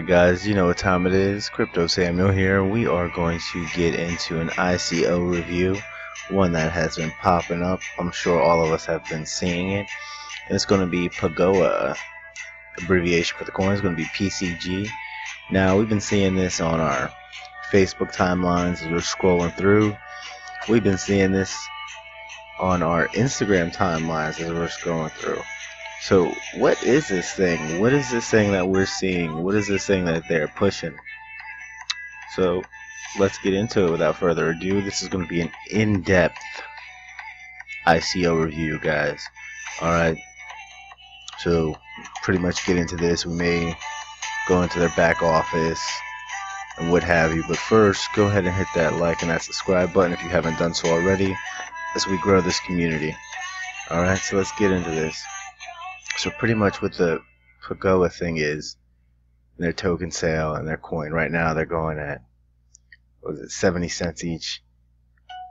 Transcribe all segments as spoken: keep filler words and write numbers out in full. Alright guys, you know what time it is. Crypto Samuel here. We are going to get into an I C O review, one that has been popping up. I'm sure all of us have been seeing it. And it's going to be P A G O A, abbreviation for the coin. It's going to be P C G. Now, we've been seeing this on our Facebook timelines as we're scrolling through. We've been seeing this on our Instagram timelines as we're scrolling through. So what is this thing? What is this thing that we're seeing? What is this thing that they're pushing? So let's get into it without further ado. This is going to be an in-depth I C O review, guys. Alright, so pretty much get into this. We may go into their back office and what have you, but first go ahead and hit that like and that subscribe button if you haven't done so already as we grow this community. Alright, so let's get into this. So pretty much what the P A G O A thing is, their token sale and their coin right now, they're going at, what is it, seventy cents each.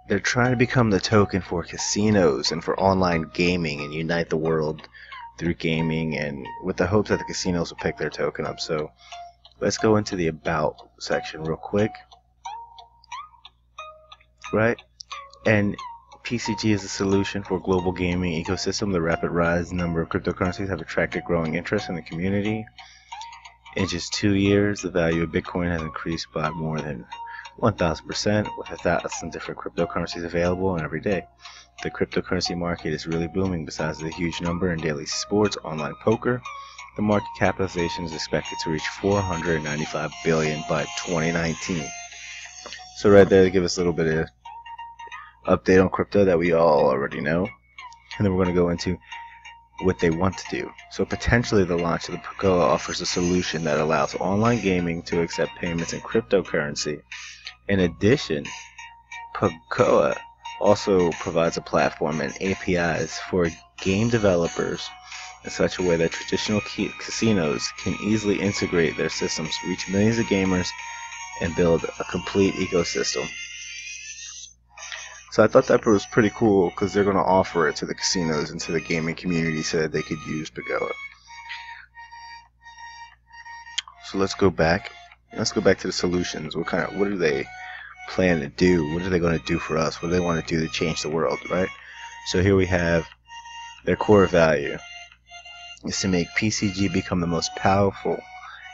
They're trying to become the token for casinos and for online gaming and unite the world through gaming, and with the hopes that the casinos will pick their token up. So let's go into the about section real quick, right? And P C G is a solution for global gaming ecosystem. The rapid rise in the number of cryptocurrencies have attracted growing interest in the community. In just two years, the value of Bitcoin has increased by more than one thousand percent, with a thousand different cryptocurrencies available and every day. The cryptocurrency market is really booming. Besides the huge number in daily sports, online poker, the market capitalization is expected to reach four hundred ninety-five billion dollars by twenty nineteen. So right there, they give us a little bit of update on crypto that we all already know, and then we're going to go into what they want to do. So potentially the launch of the P A G O A offers a solution that allows online gaming to accept payments in cryptocurrency. In addition, P A G O A also provides a platform and A P Is for game developers in such a way that traditional casinos can easily integrate their systems, reach millions of gamers, and build a complete ecosystem. So I thought that was pretty cool because they're going to offer it to the casinos and to the gaming community so that they could use P A G O A. So let's go back. Let's go back to the solutions. What kind of, what do they plan to do? What are they going to do for us? What do they want to do to change the world, right? So here we have their core value is to make P C G become the most powerful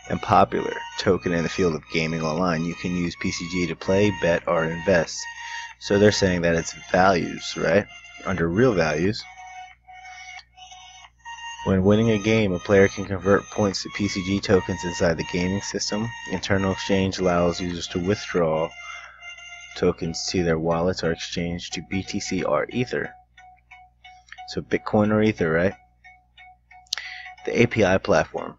and popular token in the field of gaming online. You can use P C G to play, bet, or invest. So they're saying that it's values, right? Under real values, when winning a game, a player can convert points to P C G tokens inside the gaming system. Internal exchange allows users to withdraw tokens to their wallets or exchange to B T C or Ether. So Bitcoin or Ether, right? The A P I platform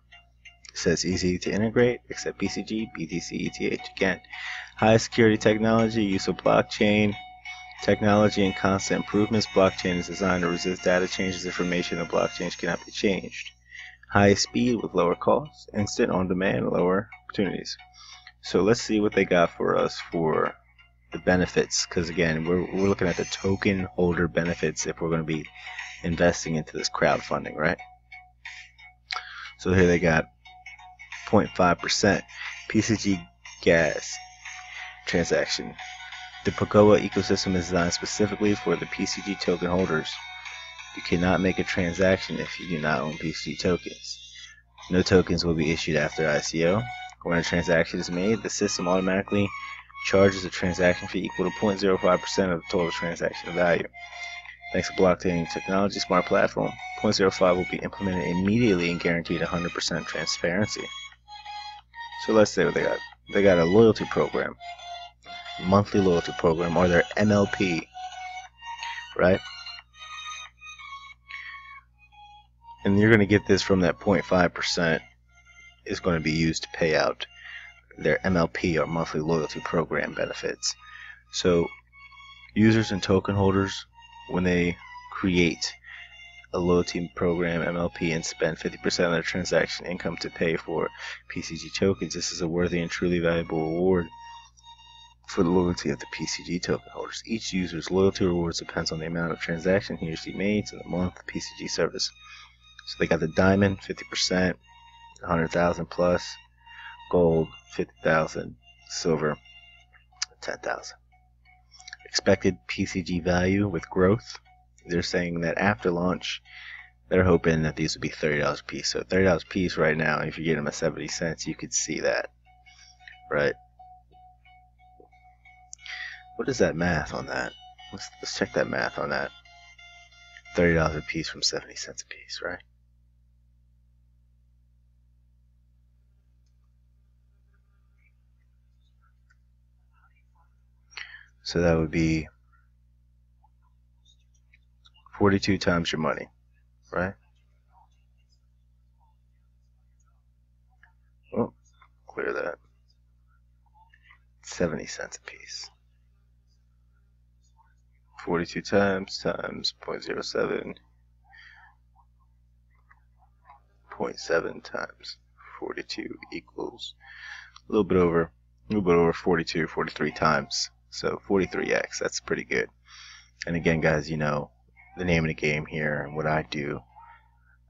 says easy to integrate, except P C G, B T C, E T H. Again, high security technology, use of blockchain technology, and constant improvements. Blockchain is designed to resist data changes. Information in blockchain cannot be changed. High speed with lower costs, instant on demand, lower opportunities. So let's see what they got for us for the benefits, because again, we're, we're looking at the token holder benefits if we're going to be investing into this crowdfunding, right? So here they got zero point five percent P C G gas transaction. The P A G O A ecosystem is designed specifically for the P C G token holders. You cannot make a transaction if you do not own P C G tokens. No tokens will be issued after I C O. When a transaction is made, the system automatically charges a transaction fee equal to zero point zero five percent of the total transaction value. Thanks to blockchain technology, smart platform, zero point zero five will be implemented immediately and guaranteed one hundred percent transparency. So let's see what they got. They got a loyalty program, monthly loyalty program, or their M L P, right? And you're going to get this from that zero point five percent is going to be used to pay out their M L P, or monthly loyalty program, benefits. So users and token holders, when they create a loyalty program M L P and spend fifty percent of their transaction income to pay for P C G tokens, this is a worthy and truly valuable reward for the loyalty of the P C G token holders. Each user's loyalty rewards depends on the amount of transaction he or she made in the month of P C G service. So they got the diamond, fifty percent, one hundred thousand plus, gold, fifty thousand, silver, ten thousand. Expected P C G value with growth. They're saying that after launch, they're hoping that these would be thirty dollars a piece. So thirty dollars a piece right now, if you get them at seventy cents, you could see that, right? What is that math on that? Let's, let's check that math on that. thirty dollars a piece from seventy cents a piece, right? So that would be forty-two times your money, right? Oh, clear that. seventy cents a piece. forty-two times times zero point zero seven, zero point seven times forty-two equals a little bit over, a little bit over forty-two, forty-three times. So forty-three X, that's pretty good. And again, guys, you know, the name of the game here and what I do,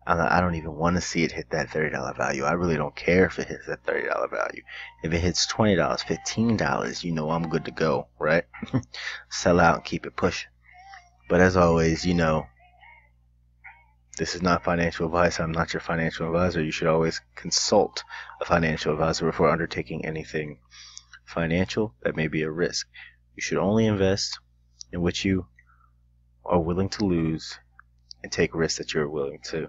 I don't even want to see it hit that thirty dollar value. I really don't care if it hits that thirty dollar value. If it hits twenty dollars, fifteen dollars, you know I'm good to go, right? Sell out and keep it pushing. But as always, you know, this is not financial advice. I'm not your financial advisor. You should always consult a financial advisor before undertaking anything financial that may be a risk. You should only invest in what you are willing to lose and take risks that you're willing to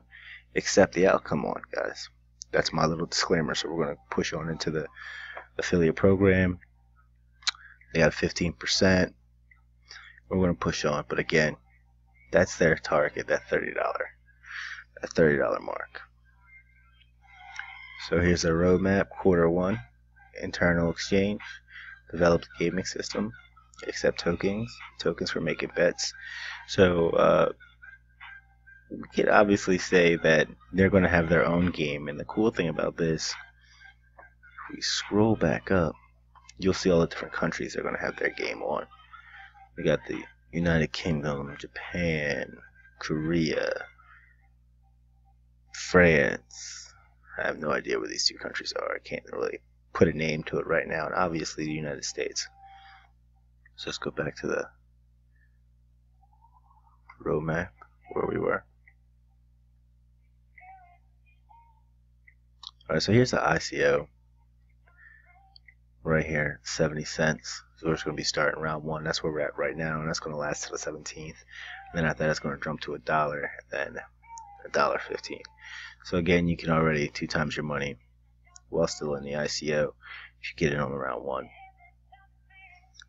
accept the outcome on, guys. That's my little disclaimer. So we're going to push on into the affiliate program. They have fifteen percent. We're going to push on, but again, that's their target, that thirty dollar, that thirty dollar mark. So here's a roadmap. Quarter one, internal exchange, develop the gaming system, accept tokens, tokens for making bets. So uh, we could obviously say that they're going to have their own game, and the cool thing about this, if we scroll back up, you'll see all the different countries they're going to have their game on. We got the United Kingdom, Japan, Korea, France. I have no idea where these two countries are. I can't really put a name to it right now, and obviously the United States. So let's go back to the roadmap where we were. Alright, so here's the I C O right here, seventy cents. So we're just going to be starting round one. That's where we're at right now, and that's going to last till the seventeenth. And then after that, it's going to jump to a dollar, and then a dollar fifteen. So again, you can already two times your money while still in the I C O if you get in on round one.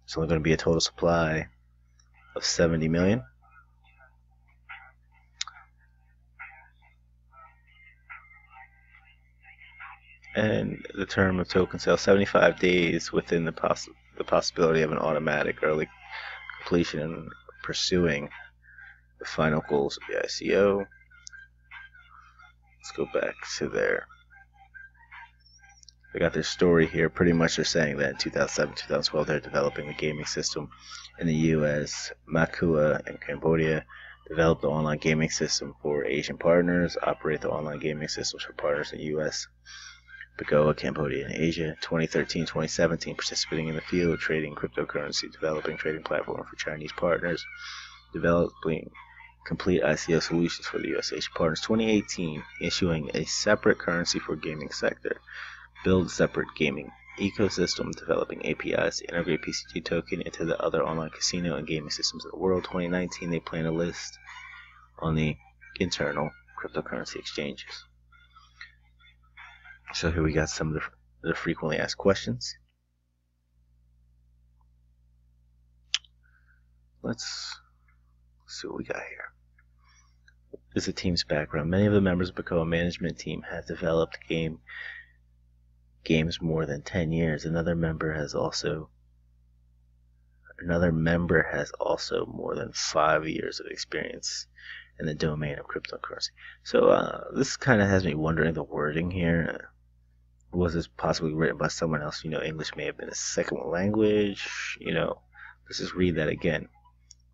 It's only going to be a total supply of seventy million. And the term of token sale, seventy-five days within the, poss the possibility of an automatic early completion and pursuing the final goals of the I C O. Let's go back to there. They got their story here. Pretty much they're saying that in two thousand seven, two thousand twelve, they're developing a gaming system in the U S, Makua, and Cambodia. Develop the online gaming system for Asian partners. Operate the online gaming systems for partners in the U S, Bagoa, Cambodia, and Asia. twenty thirteen to twenty seventeen, participating in the field of trading cryptocurrency, developing trading platform for Chinese partners, developing complete I C O solutions for the U S Asian partners. twenty eighteen, issuing a separate currency for gaming sector, build separate gaming ecosystem, developing A P Is to integrate P C G token into the other online casino and gaming systems of the world. twenty nineteen, they plan to list on the internal cryptocurrency exchanges. So here we got some of the, the frequently asked questions. Let's see what we got here. This is the team's background. Many of the members of the Bacoa management team have developed game games more than ten years. Another member has also another member has also more than five years of experience in the domain of cryptocurrency. So uh, this kind of has me wondering the wording here. Was this possibly written by someone else? You know, English may have been a second language. You know, let's just read that again.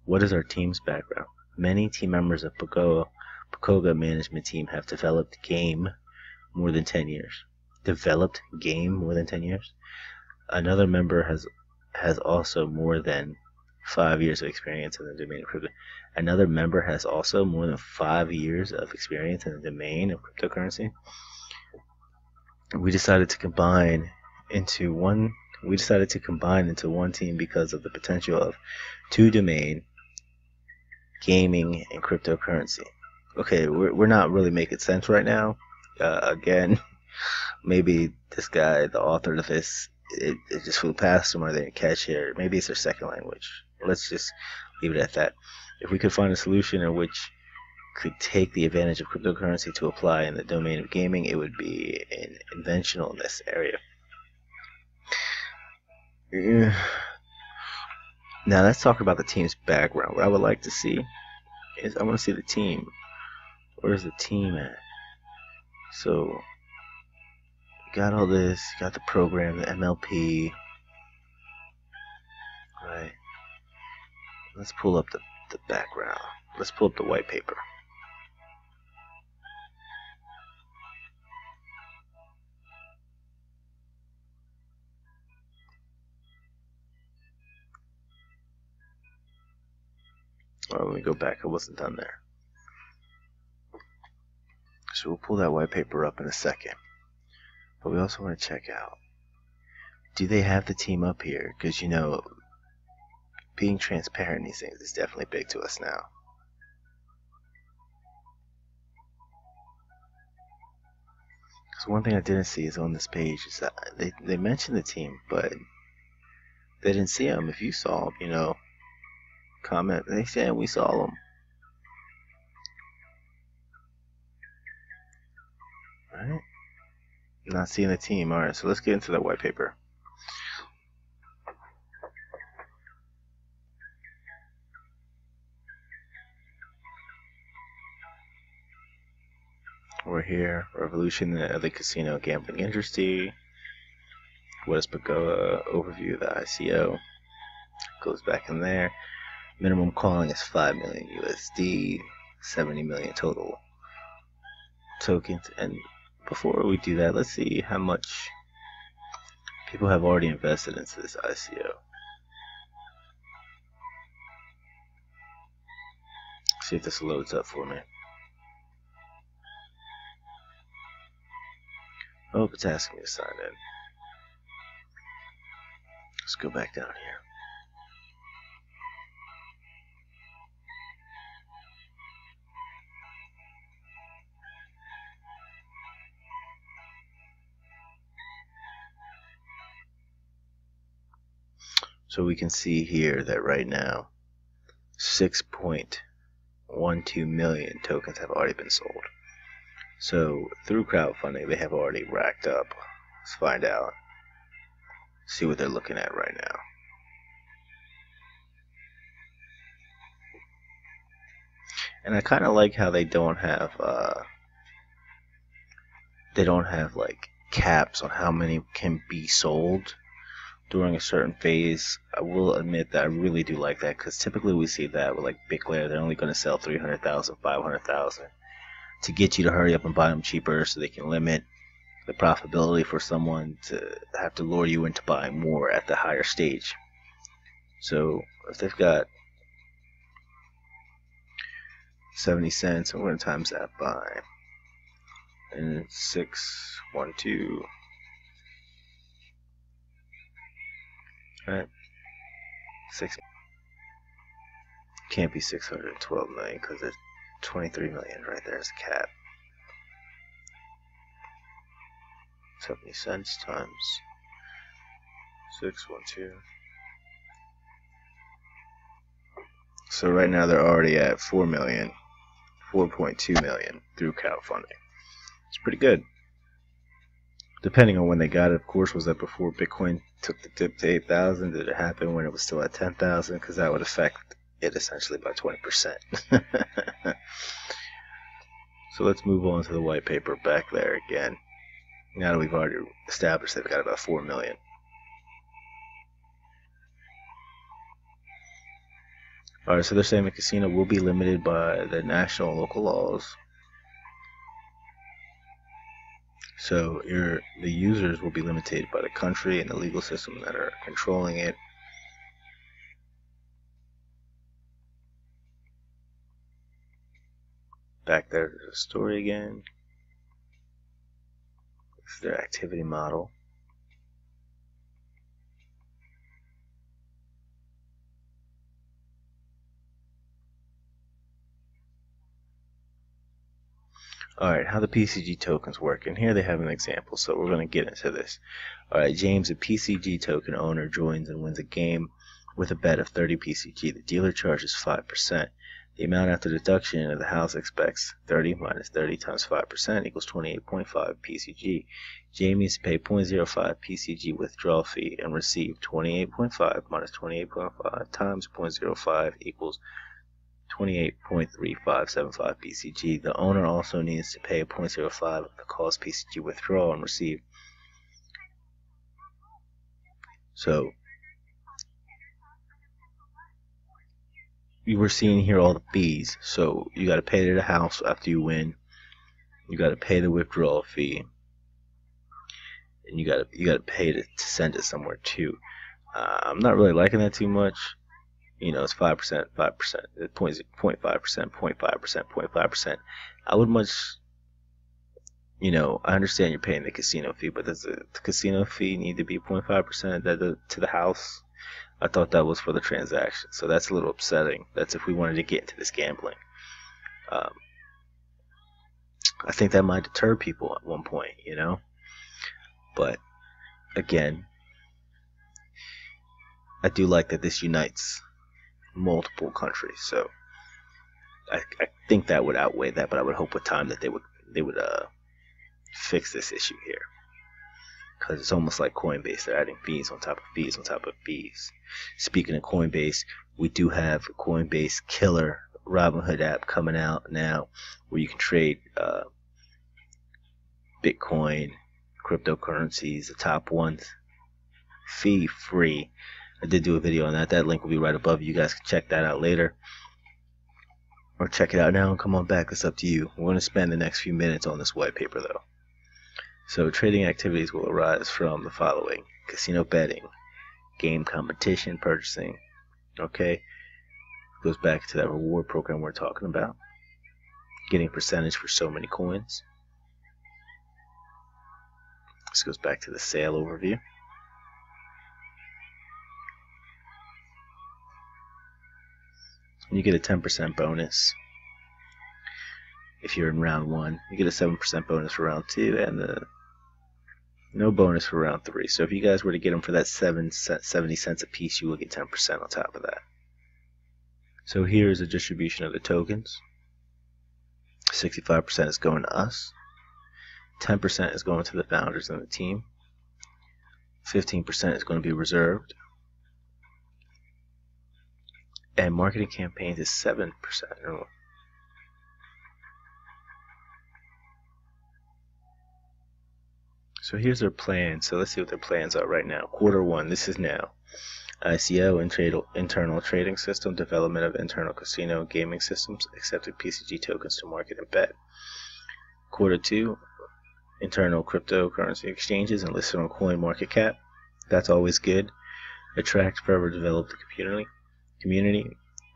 What is our team's background? Many team members of Bacoa Bacoa management team have developed game more than ten years. developed game more than ten years. Another member has has also more than five years of experience in the domain of crypto. Another member has also more than five years of experience in the domain of cryptocurrency. We decided to combine into one. We decided to combine into one team because of the potential of two domain, gaming, and cryptocurrency. Okay, we're we're not really making sense right now. Uh, again, maybe this guy, the author of this, it, it just flew past him or they didn't catch it. Maybe it's their second language. Let's just leave it at that. If we could find a solution in which could take the advantage of cryptocurrency to apply in the domain of gaming, it would be an inventional in this area. Now let's talk about the team's background. What I would like to see is I want to see the team. Where's the team at? So got all this, got the program, the M L P. All right. Let's pull up the, the background. Let's pull up the white paper. Well, let me go back. I wasn't done there. So we'll pull that white paper up in a second. But we also want to check out, do they have the team up here? Because, you know, being transparent in these things is definitely big to us now. Because one thing I didn't see is on this page is that they, they mentioned the team, but they didn't see them. If you saw them, you know, comment. They said we saw them. Alright. Not seeing the team. Alright, so let's get into that white paper. We're here. Revolution of the casino gambling industry. What is Pagoa? Overview of the I C O. Goes back in there. Minimum calling is five million U S D, seventy million total tokens. And before we do that, let's see how much people have already invested into this I C O. See if this loads up for me. Oh, it's asking me to sign in. Let's go back down here. So we can see here that right now six point one two million tokens have already been sold. So through crowdfunding they have already racked up. Let's find out. See what they're looking at right now. And I kind of like how they don't have uh, they don't have like caps on how many can be sold during a certain phase. I will admit that I really do like that, because typically we see that with like BitClear, they're only going to sell three hundred thousand, five hundred thousand to get you to hurry up and buy them cheaper so they can limit the profitability for someone to have to lure you into buying more at the higher stage. So if they've got seventy cents and we're going to times that by and six one two. Right, six can't be six hundred twelve million because there's twenty-three million right there is a cap. Seventy cents times six one two. So right now they're already at four million, four point two million through crowdfunding. It's pretty good. Depending on when they got it, of course. Was that before Bitcoin took the dip to eight thousand? Did it happen when it was still at ten thousand? Because that would affect it essentially by twenty percent. So let's move on to the white paper back there again. Now that we've already established they've got about four million. Alright, so they're saying the casino will be limited by the national and local laws. So your the users will be limited by the country and the legal system that are controlling it. Back there to the story again. This is their activity model. Alright, how the P C G tokens work, and here they have an example, so we're going to get into this. Alright, James, a P C G token owner, joins and wins a game with a bet of thirty P C G. The dealer charges five percent. The amount after deduction of the house expects thirty minus thirty times five percent equals twenty-eight point five P C G. James needs to pay zero point zero five P C G withdrawal fee and receive twenty-eight point five minus twenty-eight point five times zero point zero five equals twenty-eight point three five seven five P C G. The owner also needs to pay zero point zero five of the cost P C G withdrawal and receive. So you were seeing here all the fees. So you got to pay to the house after you win. You got to pay the withdrawal fee, and you got to you got to pay to, to send it somewhere too. Uh, I'm not really liking that too much. You know, it's five percent, five percent, point point five percent, point five percent, point five percent. I would much. You know, I understand you're paying the casino fee, but does the casino fee need to be point five percent to the house? I thought that was for the transaction, so that's a little upsetting. That's if we wanted to get into this gambling. Um, I think that might deter people at one point, you know. But again, I do like that this unites multiple countries, so I, I think that would outweigh that. But I would hope with time that they would they would uh, fix this issue here. Because it's almost like Coinbase, they're adding fees on top of fees on top of fees. Speaking of Coinbase, we do have Coinbase Killer Robinhood app coming out now, where you can trade uh, Bitcoin, cryptocurrencies, the top ones, fee free. I did do a video on that. That link will be right above. You guys can check that out later, or check it out now and come on back. It's up to you. We're going to spend the next few minutes on this white paper though. So trading activities will arise from the following: casino betting, game competition, purchasing. Okay, goes back to that reward program we're talking about, getting percentage for so many coins. This goes back to the sale overview. You get a ten percent bonus if you're in round one. You get a seven percent bonus for round two, and the no bonus for round three. So if you guys were to get them for that seven, seventy cents a piece, you will get ten percent on top of that. So here is the distribution of the tokens. sixty-five percent is going to us. ten percent is going to the founders and the team. fifteen percent is going to be reserved. And marketing campaigns is seven percent. So here's their plan. So let's see what their plans are right now. Quarter one, this is now. I C O, internal, internal trading system, development of internal casino gaming systems, accepted P C G tokens to market and bet. Quarter two, internal cryptocurrency exchanges and listed on CoinMarketCap. That's always good. Attract, further develop the community. Community,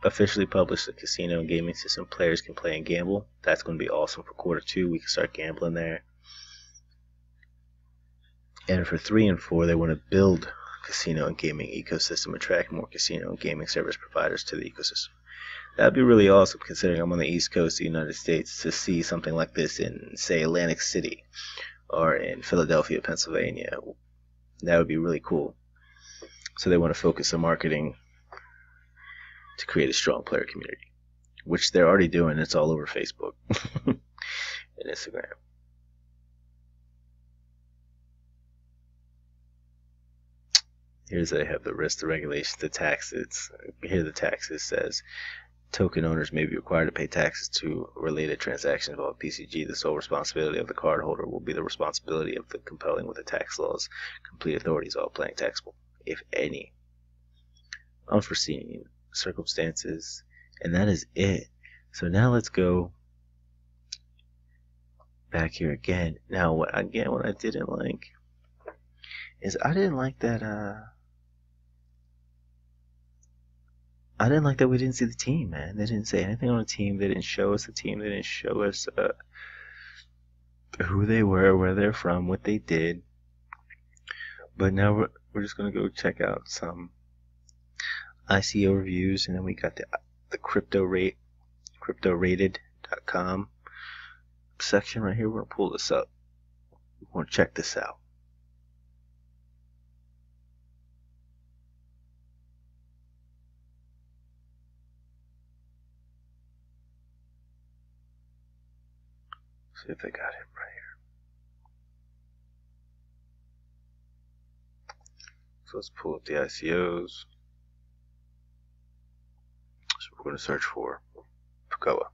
officially publish the casino gaming system. Players can play and gamble. That's going to be awesome for quarter two. We can start gambling there. And for three and four, they want to build casino and gaming ecosystem, attract more casino and gaming service providers to the ecosystem. That'd be really awesome, considering I'm on the East Coast of the United States, to see something like this in, say, Atlantic City or in Philadelphia, Pennsylvania. That would be really cool. So they want to focus on marketing to create a strong player community, which they're already doing. It's all over Facebook and Instagram. Here's they have the risk, the regulations, the taxes. Here the taxes says token owners may be required to pay taxes to related transactions involving P C G. The sole responsibility of the cardholder will be the responsibility of the compelling with the tax laws. Complete authorities, all playing taxable, if any. Unforeseen circumstances. And that is it. So now let's go back here again. Now, what again, what I didn't like is I didn't like that, uh, I didn't like that we didn't see the team, man. They didn't say anything on the team. They didn't show us the team. They didn't show us uh, who they were, where they're from, what they did. But now we're, we're just going to go check out some I C O reviews, and then we got the the crypto rate, crypto rated dot com section right here. We're going to pull this up. We're going to check this out. See if they got him right here. So let's pull up the I C Os. So we're going to search for Pukawa.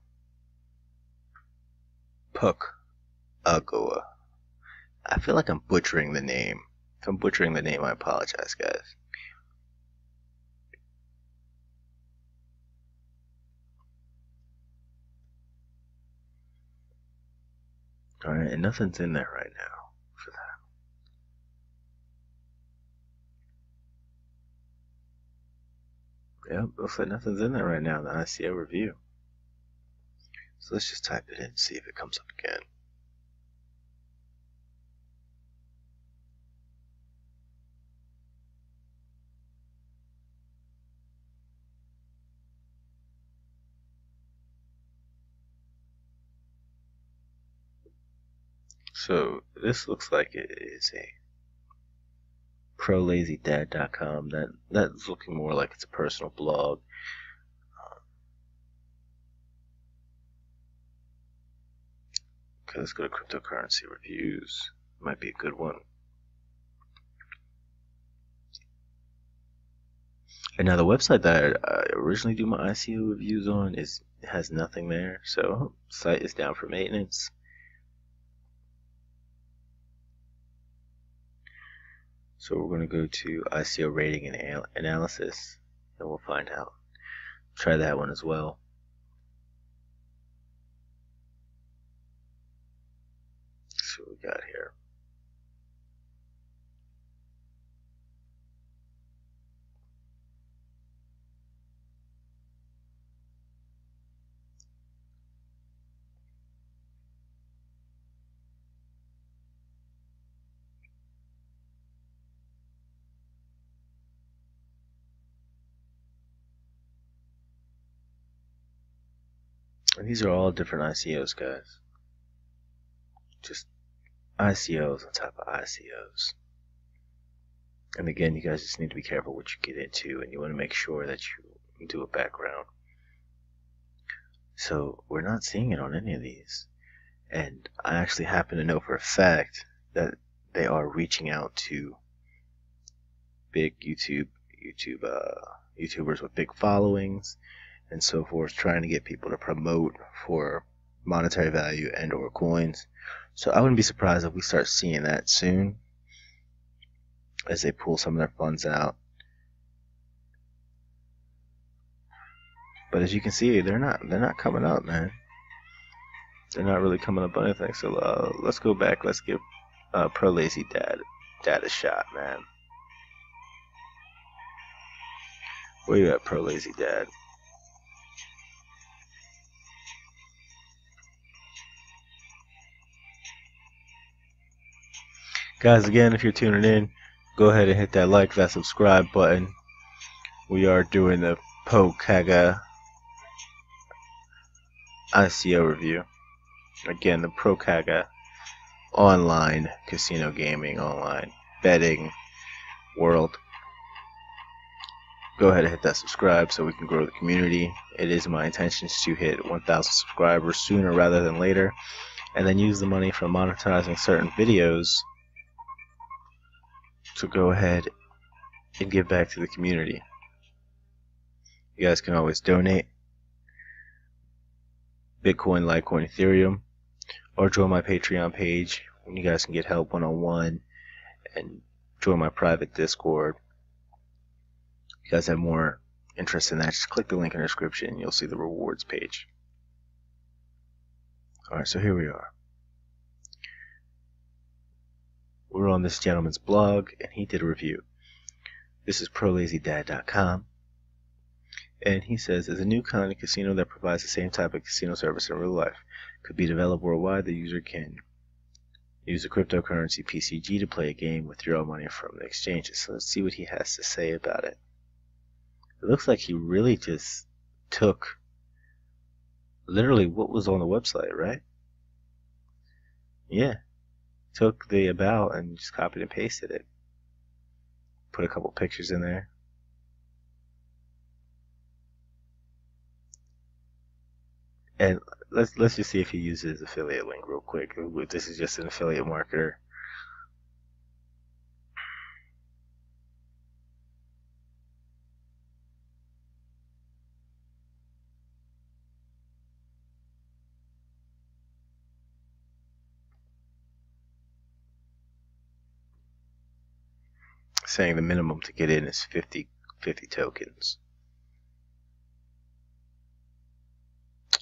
Pukawa. I feel like I'm butchering the name. If I'm butchering the name, I apologize, guys. Alright, and nothing's in there right now for that. Yep, looks like nothing's in there right now in the I C O review. So let's just type it in and see if it comes up again. So this looks like it is a pro lazy dad dot com. That that's looking more like it's a personal blog. Um, okay, let's go to cryptocurrency reviews. Might be a good one. And now the website that I, I originally do my I C O reviews on is has nothing there. So site is down for maintenance. So we're going to go to I C O rating and anal analysis, and we'll find out. Try that one as well. Let's see what we got here. And these are all different I C Os, guys. Just I C Os on top of I C Os. And again, you guys just need to be careful what you get into, and you want to make sure that you do a background. So we're not seeing it on any of these. And I actually happen to know for a fact that they are reaching out to big YouTube, YouTube, uh, YouTubers with big followings and so forth, trying to get people to promote for monetary value and or coins. So I wouldn't be surprised if we start seeing that soon as they pull some of their funds out. But as you can see, they're not they're not coming up, man. They're not really coming up on anything. So uh, let's go back. Let's give uh, Pro Lazy Dad, Dad a shot, man. Where you at, Pro Lazy Dad? Guys, again, if you're tuning in, go ahead and hit that like, that subscribe button. We are doing the Pukawa I C O review. Again, the Pukawa online casino gaming, online betting world. Go ahead and hit that subscribe so we can grow the community. It is my intention to hit one thousand subscribers sooner rather than later, and then use the money from monetizing certain videos to go ahead and give back to the community. You guys can always donate Bitcoin, Litecoin, Ethereum, or join my Patreon page. You guys can get help one-on-one and join my private Discord. If you guys have more interest in that, just click the link in the description and you'll see the rewards page. Alright, so here we are. We were on this gentleman's blog, and he did a review. This is pro lazy dad dot com. And he says, as a new kind of casino that provides the same type of casino service in real life could be developed worldwide, the user can use a cryptocurrency P C G to play a game, withdraw money from the exchanges. So let's see what he has to say about it. It looks like he really just took literally what was on the website, right? Yeah. Took the about and just copied and pasted it. Put a couple pictures in there. And let's let's just see if he uses his affiliate link real quick. This is just an affiliate marketer. Saying the minimum to get in is fifty, fifty tokens.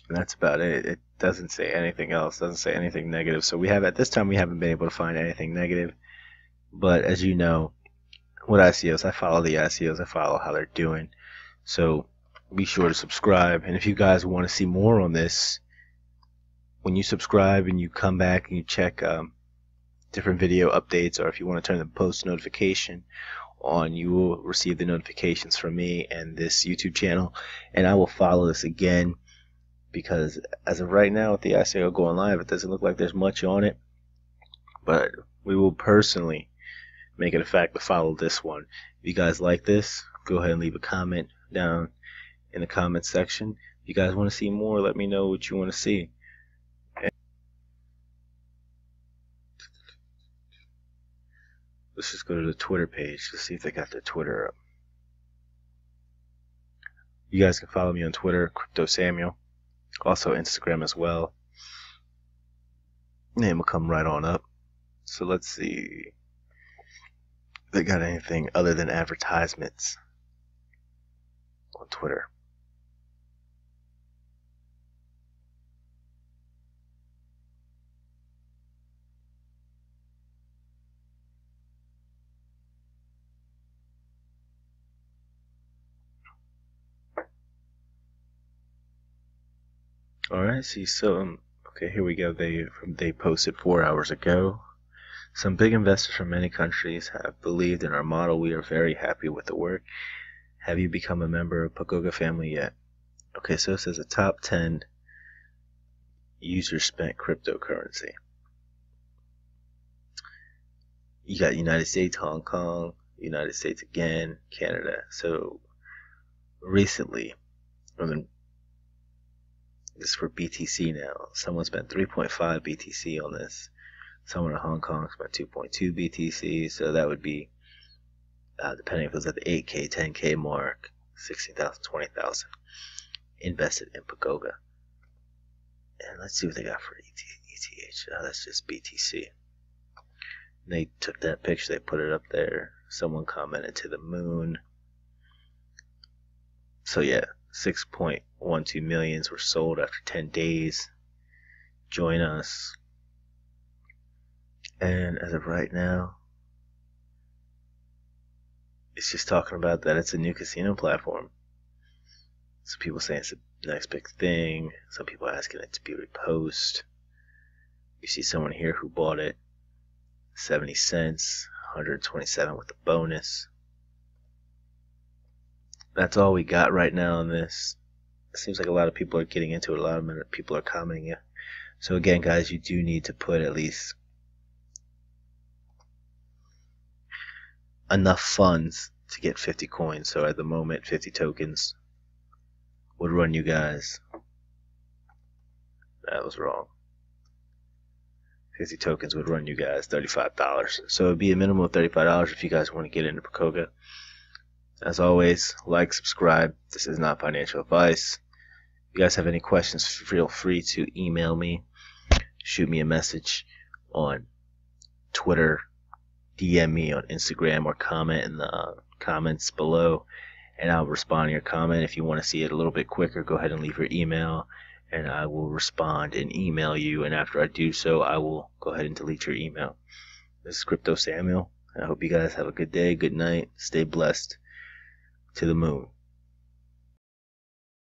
And that's about it. It doesn't say anything else, doesn't say anything negative. So we have, at this time, we haven't been able to find anything negative. But as you know, with I C Os, I follow the I C Os, I follow how they're doing. So be sure to subscribe. And if you guys want to see more on this, when you subscribe and you come back and you check um, different video updates, or if you want to turn the post notification on, you will receive the notifications from me and this YouTube channel. And I will follow this again, because as of right now with the I C O going live, it doesn't look like there's much on it, but we will personally make it a fact to follow this one. If you guys like this, go ahead and leave a comment down in the comment section. If you guys want to see more, let me know what you want to see. And let's just go to the Twitter page to see if they got their Twitter up. You guys can follow me on Twitter, CryptoSamuel. Also Instagram as well. Name will come right on up. So let's see if they got anything other than advertisements on Twitter. Alright, see, so, um, okay, here we go. They they posted four hours ago. Some big investors from many countries have believed in our model. We are very happy with the work. Have you become a member of Pagoga family yet? Okay, so it says the top ten users spent cryptocurrency. You got United States, Hong Kong, United States again, Canada. So, recently, I mean, this is for B T C now. Someone spent three point five B T C on this. Someone in Hong Kong spent two point two B T C. So that would be, uh, depending if it was at the eight K, ten K mark, sixteen thousand, twenty thousand invested in Pagoga. And let's see what they got for E T H. Oh, that's just B T C. And they took that picture. They put it up there. Someone commented to the moon. So yeah. six point one two millions were sold after ten days. Join us. And as of right now, it's just talking about that it's a new casino platform. Some people saying it's the next big thing. Some people asking it to be repost. You see someone here who bought it seventy cents, one hundred twenty-seven with a bonus. That's all we got right now on this. It seems like a lot of people are getting into it. A lot of people are commenting it. So again, guys, you do need to put at least enough funds to get fifty coins. So at the moment, fifty tokens would run you guys. That was wrong. fifty tokens would run you guys thirty-five dollars. So it would be a minimum of thirty-five dollars if you guys want to get into Pagoga. As always, like, subscribe. This is not financial advice. If you guys have any questions, feel free to email me. Shoot me a message on Twitter. D M me on Instagram, or comment in the comments below. And I'll respond to your comment. If you want to see it a little bit quicker, go ahead and leave your email. And I will respond and email you. And after I do so, I will go ahead and delete your email. This is Crypto Samuel. I hope you guys have a good day, good night, stay blessed. To the moon.